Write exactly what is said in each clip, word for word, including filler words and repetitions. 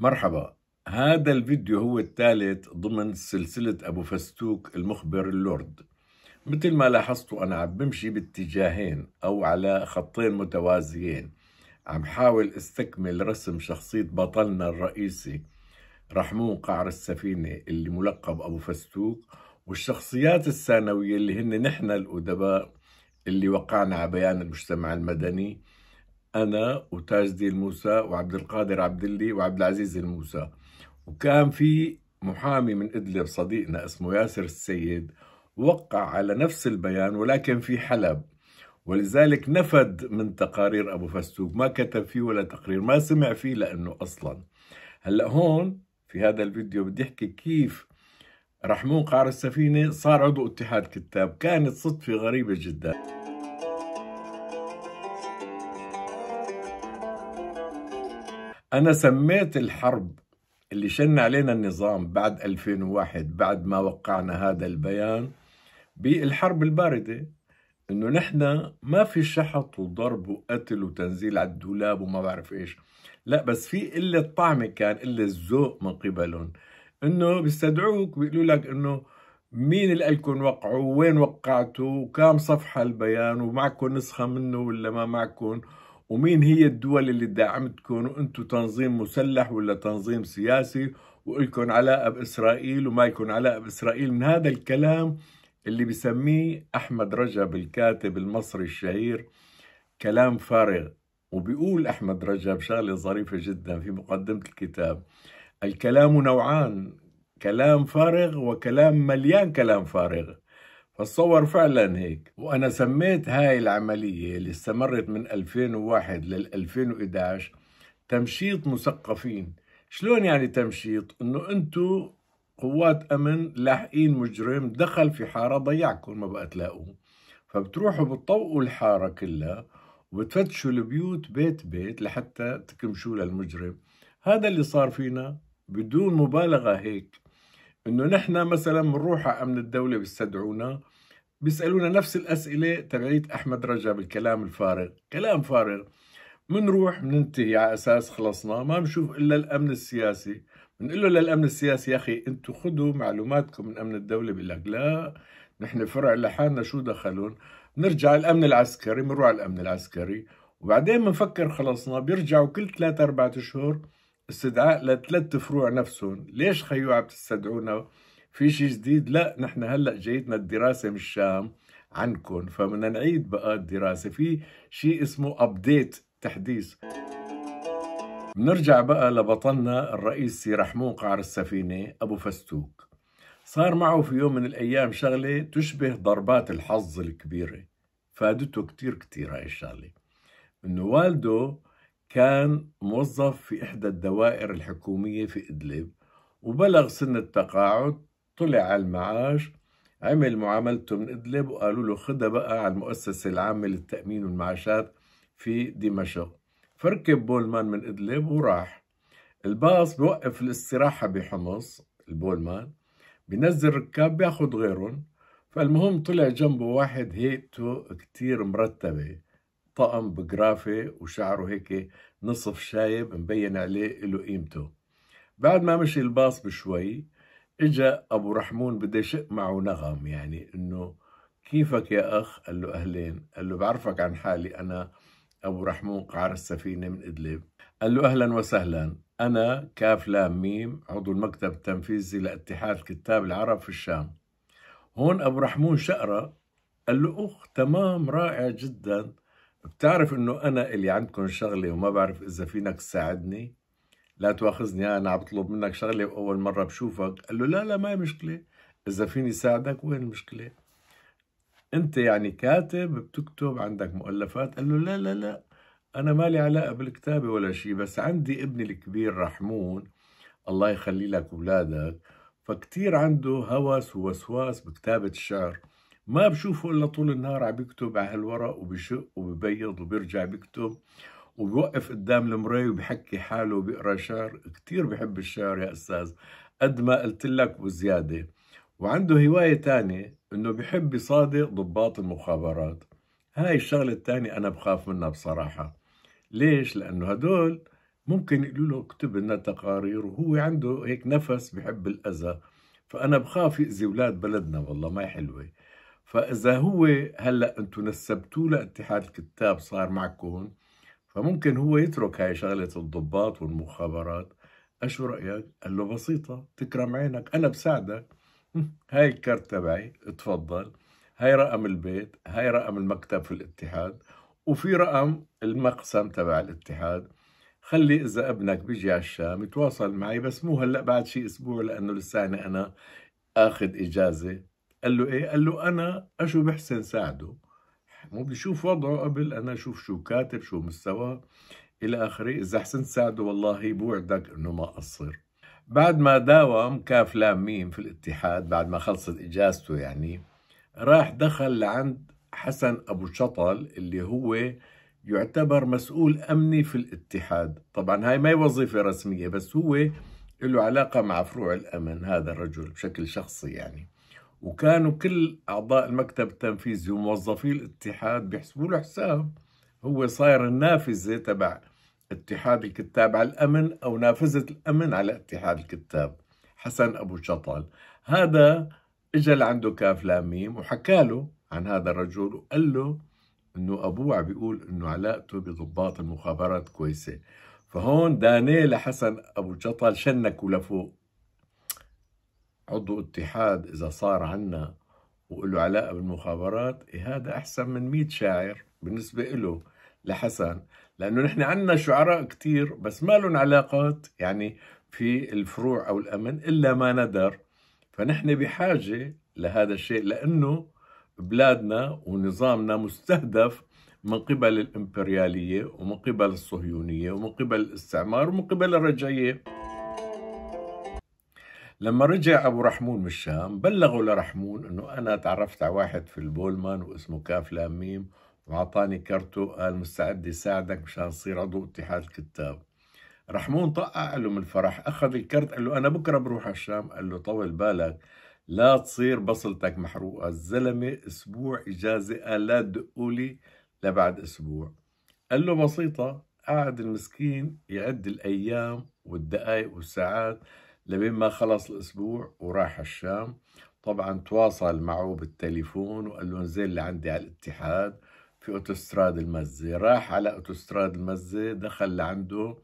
مرحبا، هذا الفيديو هو الثالث ضمن سلسلة أبو فستوق المخبر اللورد. مثل ما لاحظتوا أنا عم بمشي باتجاهين أو على خطين متوازيين، عم حاول استكمل رسم شخصية بطلنا الرئيسي رحمون قعر السفينة اللي ملقب أبو فستوق، والشخصيات الثانوية اللي هن نحن الأدباء اللي وقعنا على بيان المجتمع المدني، أنا وتاجدي الموسى وعبد القادر عبداللي وعبد العزيز الموسى، وكان في محامي من إدلب صديقنا اسمه ياسر السيد وقع على نفس البيان ولكن في حلب، ولذلك نفد من تقارير أبو فستوق، ما كتب فيه ولا تقرير، ما سمع فيه لأنه أصلا. هلأ هون في هذا الفيديو بدي أحكي كيف رحمون قعر السفينة صار عضو اتحاد كتاب، كانت صدفة غريبة جدا. أنا سميت الحرب اللي شن علينا النظام بعد ألفين وواحد بعد ما وقعنا هذا البيان بالحرب الباردة، إنه نحن ما في شحط وضرب وقتل وتنزيل على الدولاب وما بعرف إيش، لا بس في قلة طعمة، كان قلة ذوق من قبلهم، إنه بيستدعوك بيقولوا لك إنه مين اللي قالكم وقعوا ووين وقعتوا وكام صفحة البيان ومعكم نسخة منه ولا ما معكم، ومين هي الدول اللي دعمتكم وانتم تنظيم مسلح ولا تنظيم سياسي وإلكم علاقة بإسرائيل وما يكون علاقة بإسرائيل. من هذا الكلام اللي بسميه أحمد رجب الكاتب المصري الشهير كلام فارغ. وبيقول أحمد رجب شغلة ظريفة جدا في مقدمة الكتاب: الكلام نوعان، كلام فارغ وكلام مليان كلام فارغ. فتصور فعلا هيك. وأنا سميت هاي العملية اللي استمرت من ألفين وواحد لل ألفين وإحدى عشر تمشيط مثقفين. شلون يعني تمشيط؟ إنه أنتو قوات أمن لاحقين مجرم دخل في حارة ضيعكم ما بقى تلاقوه، فبتروحوا بتطوقوا الحارة كلها وبتفتشوا البيوت بيت بيت لحتى تكمشوا للمجرم. هذا اللي صار فينا بدون مبالغة هيك، إنه نحن مثلا بنروح على أمن الدولة بيستدعونا بيسألونا نفس الأسئلة تبعيت أحمد رجب الكلام الفارغ، كلام فارغ، بنروح بننتهي على أساس خلصنا، ما بنشوف إلا الأمن السياسي، بنقول له للأمن السياسي يا أخي أنتم خذوا معلوماتكم من أمن الدولة، بيقول لك لا نحن فرع لحالنا شو دخلون، بنرجع الأمن العسكري، بنروح على الأمن العسكري، وبعدين بنفكر خلصنا، بيرجعوا كل ثلاثة أربعة أشهر استدعاء لثلاث فروع نفسهم. ليش خيو عم تستدعونا؟ في شيء جديد؟ لا، نحن هلا جايتنا الدراسه من الشام عنكم، فبدنا نعيد بقى الدراسه، في شيء اسمه ابديت، تحديث. بنرجع بقى لبطلنا الرئيسي رحمون قعر السفينه ابو فستوق. صار معه في يوم من الايام شغله تشبه ضربات الحظ الكبيره، فادته كثير كثير هاي الشغله، انه والده كان موظف في إحدى الدوائر الحكومية في إدلب، وبلغ سن التقاعد، طلع على المعاش، عمل معاملته من إدلب وقالوا له خدها بقى على المؤسسة العامة للتأمين والمعاشات في دمشق. فركب بولمان من إدلب وراح. الباص بوقف الاستراحة بحمص، البولمان بنزل ركاب بياخد غيرهم. فالمهم طلع جنبه واحد هيئته كتير مرتبة، طقم بجرافه وشعره هيك نصف شايب مبين عليه له قيمته. بعد ما مشي الباص بشوي اجا ابو رحمون بده يشق معه نغم، يعني انه كيفك يا اخ؟ قال له اهلين، قال له بعرفك عن حالي انا ابو رحمون قعر السفينه من ادلب، قال له اهلا وسهلا انا كافلام ميم عضو المكتب التنفيذي لاتحاد كتاب العرب في الشام. هون ابو رحمون شقره، قال له اخ تمام رائع جدا، بتعرف انه انا اللي عندكم شغله وما بعرف اذا فينك تساعدني؟ لا تواخذني انا عم بطلب منك شغله واول مره بشوفك. قال له لا لا ما هي مشكله، اذا فيني ساعدك وين المشكله؟ انت يعني كاتب بتكتب عندك مؤلفات؟ قال له لا لا لا انا مالي علاقه بالكتابه ولا شيء، بس عندي ابني الكبير رحمون الله يخلي لك اولادك، فكتير عنده هوس ووسواس بكتابه الشعر، ما بشوفه إلا طول النهار عم بيكتب على هالورق وبشق وببيض وبيرجع بيكتب وبوقف قدام المراية وبحكي حاله وبيقرا شعر، كتير بحب الشعر يا أستاذ قد ما قلت لك وزيادة، وعنده هواية تانية إنه بحب يصادق ضباط المخابرات. هاي الشغلة التانية أنا بخاف منها بصراحة. ليش؟ لأنه هدول ممكن يقولوا له اكتب لنا تقارير، وهو عنده هيك نفس بحب الأذى، فأنا بخاف يأذي أولاد بلدنا والله ما حلوة. فإذا هو هلأ أنتم نسبتوه لاتحاد الكتاب صار معكم، فممكن هو يترك هاي شغلة الضباط والمخابرات. أشو رأيك؟ قال له بسيطة، تكرم عينك أنا بساعدك، هاي الكارت تبعي اتفضل، هاي رقم البيت، هاي رقم المكتب في الاتحاد، وفي رقم المقسم تبع الاتحاد، خلي إذا ابنك بيجي على الشام يتواصل معي، بس مو هلأ بعد شي أسبوع لأنه لساني أنا آخذ إجازة. قال له إيه؟ قال له أنا أشو بحسن ساعده، مو بدي شوف وضعه قبل، أنا أشوف شو كاتب شو مستواه إلى آخره، إذا حسن ساعده والله بوعدك إنه ما قصر. بعد ما داوم كافلام ميم في الاتحاد بعد ما خلصت إجازته يعني، راح دخل لعند حسن أبو شطال اللي هو يعتبر مسؤول أمني في الاتحاد. طبعا هاي ما هي وظيفة رسمية، بس هو له علاقة مع فروع الأمن هذا الرجل بشكل شخصي يعني، وكانوا كل أعضاء المكتب التنفيذي وموظفي الاتحاد بيحسبوا له حساب، هو صاير النافذة تبع اتحاد الكتاب على الأمن أو نافذة الأمن على اتحاد الكتاب. حسن أبو شطال هذا إجا لعنده كافلام ميم وحكاله عن هذا الرجل، وقال له إنه أبوه بيقول إنه علاقته بضباط المخابرات كويسة. فهون دانيه لحسن أبو شطال شنكوا لفوق، عضو اتحاد إذا صار عنا وقلوا علاقة بالمخابرات، إيه هذا أحسن من مئة شاعر بالنسبة له لحسن، لأنه نحن عنا شعراء كتير بس ما لهم علاقات يعني في الفروع أو الأمن إلا ما ندر، فنحن بحاجة لهذا الشيء لأنه بلادنا ونظامنا مستهدف من قبل الإمبريالية ومن قبل الصهيونية ومن قبل الاستعمار ومن قبل الرجعية. لما رجع أبو رحمون من الشام بلغوا لرحمون أنه أنا تعرفت على واحد في البولمان واسمه كافلام ميم وعطاني كرته، قال مستعد يساعدك مشان تصير عضو اتحاد الكتاب. رحمون طقع له من الفرح، أخذ الكرت قال له أنا بكرة بروح على الشام. قال له طول بالك لا تصير بصلتك محروقة، الزلمة أسبوع إجازة قال لا تدقوا لي لبعد أسبوع. قال له بسيطة، قعد المسكين يعد الأيام والدقايق والساعات لبين ما خلص الأسبوع وراح الشام. طبعا تواصل معه بالتليفون وقال له انزل لعندي على الاتحاد في أوتوستراد المزة. راح على أوتوستراد المزة، دخل لعنده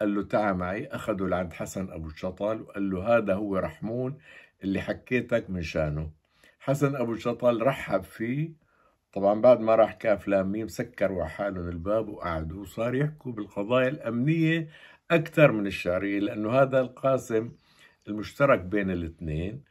قال له تعال معي، أخده لعند حسن أبو شطال وقال له هذا هو رحمون اللي حكيتك من شانه. حسن أبو شطال رحب فيه. طبعا بعد ما راح كافلام ميم سكروا على حالهم الباب وقعدوا وصار يحكوا بالقضايا الأمنية أكثر من الشعرية، لأنه هذا القاسم المشترك بين الاثنين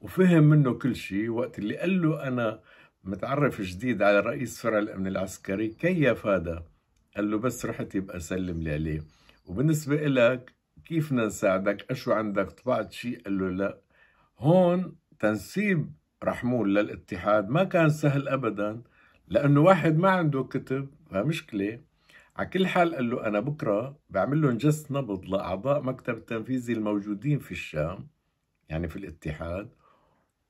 وفهم منه كل شيء. وقت اللي قال له أنا متعرف جديد على رئيس فرع الأمن العسكري، كيف هذا؟ قال له بس رحت يبقى سلم لي عليه، وبالنسبة إلك كيف نساعدك؟ أشو عندك؟ طبعت شيء؟ قال له لا. هون تنسيب رحمون للاتحاد ما كان سهل أبدا، لأنه واحد ما عنده كتب فمشكلة. على كل حال قال له أنا بكرة بعمل لهم جس نبض لأعضاء مكتب التنفيذي الموجودين في الشام يعني في الاتحاد،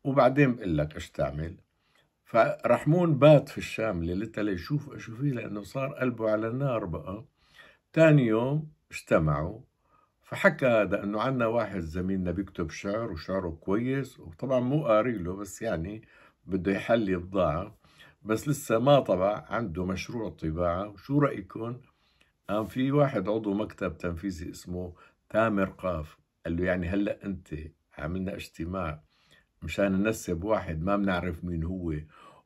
وبعدين بقول لك إيش تعمل. فرحمون بات في الشام ليلتها ليشوف إيش فيه، لأنه صار قلبه على النار بقى. تاني يوم اجتمعوا، فحكى هذا إنه عنا واحد زميلنا بيكتب شعر وشعره كويس، وطبعا مو قاري له بس يعني بده يحلي بضاعة بس لسه ما طبع، عنده مشروع طباعة، وشو رأيكم؟ قام في واحد عضو مكتب تنفيذي اسمه تامر قاف قال له يعني هلأ أنت عملنا اجتماع مشان ننسب واحد ما بنعرف مين هو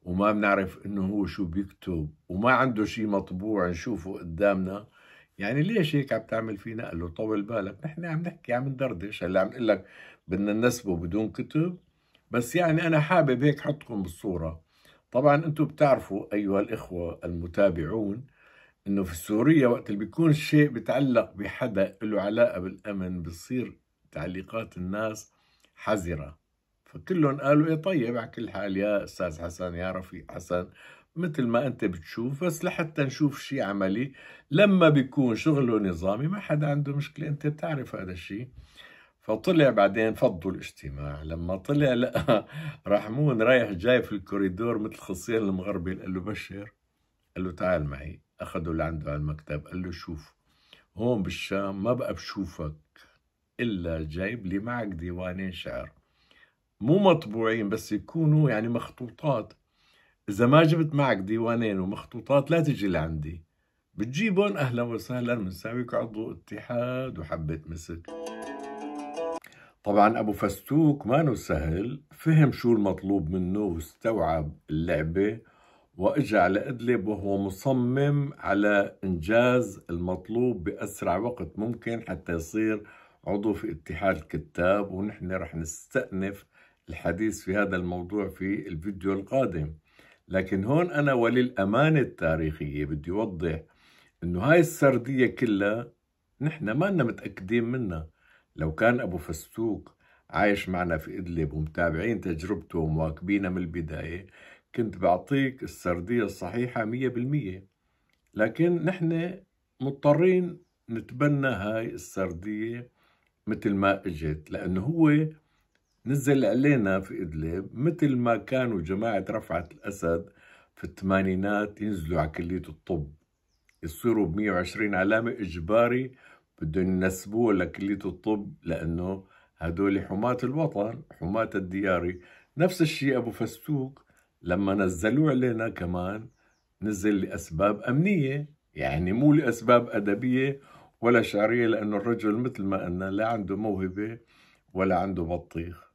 وما بنعرف إنه هو شو بيكتب وما عنده شيء مطبوع نشوفه قدامنا، يعني ليش هيك عم تعمل فينا؟ قال له طول بالك نحن عم نحكي عم ندردش، هلا عم نقول لك بدنا ننسبه بدون كتب، بس يعني أنا حابب هيك حطكم بالصورة. طبعا انتم بتعرفوا ايها الاخوه المتابعون انه في سوريا وقت اللي بيكون شيء بتعلق بحدا له علاقه بالامن بصير تعليقات الناس حذره، فكلهم قالوا ايه طيب على كل حال يا استاذ حسن يا رفيق حسن مثل ما انت بتشوف، بس لحتى نشوف شيء عملي لما بيكون شغله نظامي ما حدا عنده مشكله، انت بتعرف هذا الشيء. فطلع بعدين فضوا الاجتماع، لما طلع لقى رحمون رايح جاي في الكوريدور مثل خصيان المغربي، قال له بشر، قال له تعال معي، اخذه لعنده على المكتب قال له شوف هون بالشام ما بقى بشوفك إلا جايب لي معك ديوانين شعر، مو مطبوعين بس يكونوا يعني مخطوطات. إذا ما جبت معك ديوانين ومخطوطات لا تجي لعندي، بتجيبهم أهلا وسهلا بنساويك عضو اتحاد وحبة مسك. طبعا أبو فستوق ما نو سهل، فهم شو المطلوب منه واستوعب اللعبة وإجا على إدلب وهو مصمم على إنجاز المطلوب بأسرع وقت ممكن حتى يصير عضو في اتحاد الكتاب، ونحن رح نستأنف الحديث في هذا الموضوع في الفيديو القادم. لكن هون أنا ولي الأمانة التاريخية بدي أوضح إنه هاي السردية كلها نحن ما لنا متأكدين منها. لو كان أبو فستوق عايش معنا في إدلب ومتابعين تجربته ومواكبينها من البداية كنت بعطيك السردية الصحيحة مية بالمية، لكن نحن مضطرين نتبنى هاي السردية مثل ما اجت، لأنه هو نزل علينا في إدلب مثل ما كانوا جماعة رفعت الأسد في الثمانينات ينزلوا على كلية الطب يصيروا بمية وعشرين علامة إجباري، بدهم ينسبوه لكلية الطب لأنه هدول حماة الوطن حماة الدياري. نفس الشيء أبو فستوق لما نزلوه علينا كمان نزل لأسباب أمنية، يعني مو لأسباب أدبية ولا شعرية، لأنه الرجل مثل ما قلنا لا عنده موهبة ولا عنده بطيخ.